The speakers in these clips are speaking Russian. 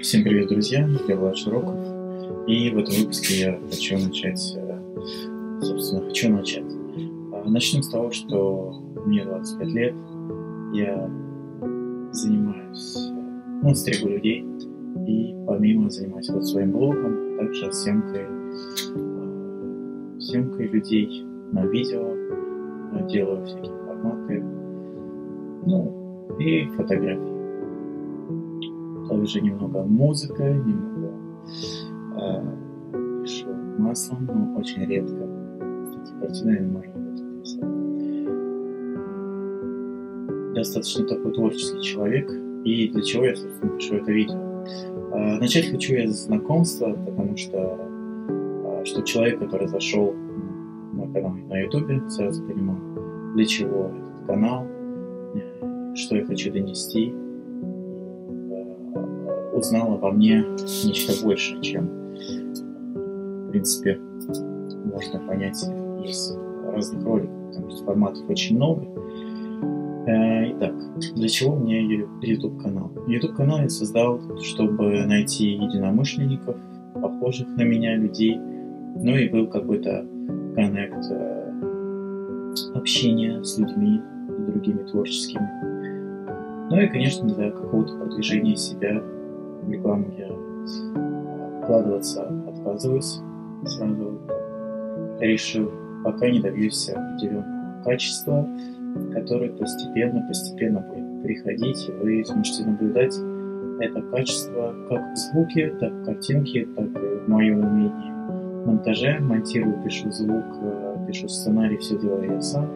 Всем привет, друзья! Я Влад Широков, и в этом выпуске я хочу начать. Начнем с того, что мне 25 лет, я занимаюсь, стригу людей, и помимо занимаюсь своим блогом, также съемкой людей на видео, делаю всякие форматы, и фотографии. Также немного музыка, немного пишу маслом, но очень редко. Эти картины мои будут писать. Достаточно такой творческий человек, и для чего я, собственно, пишу это видео. Начать хочу я с знакомства, потому что человек, который зашел на мой канал на YouTube, сразу понимал, для чего этот канал, что я хочу донести. Узнал обо мне нечто большее, чем, в принципе, можно понять из разных роликов, потому что форматов очень много. Итак, для чего у меня YouTube-канал? YouTube-канал я создал, чтобы найти единомышленников, похожих на меня людей, и был какой-то коннект общения с людьми, с другими творческими. И, конечно, для какого-то продвижения себя в рекламу я вкладываться отказываюсь, сразу решил, пока не добьюсь определенного качества, которое постепенно будет приходить, и вы сможете наблюдать это качество как в звуке, так в картинке, так и в моем умении монтажа. Монтирую, пишу звук, пишу сценарий, все делаю я сам.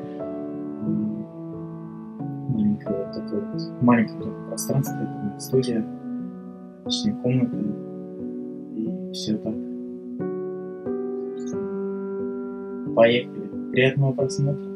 Маленькое пространство, студия, комнаты, и все так. Поехали. Приятного просмотра.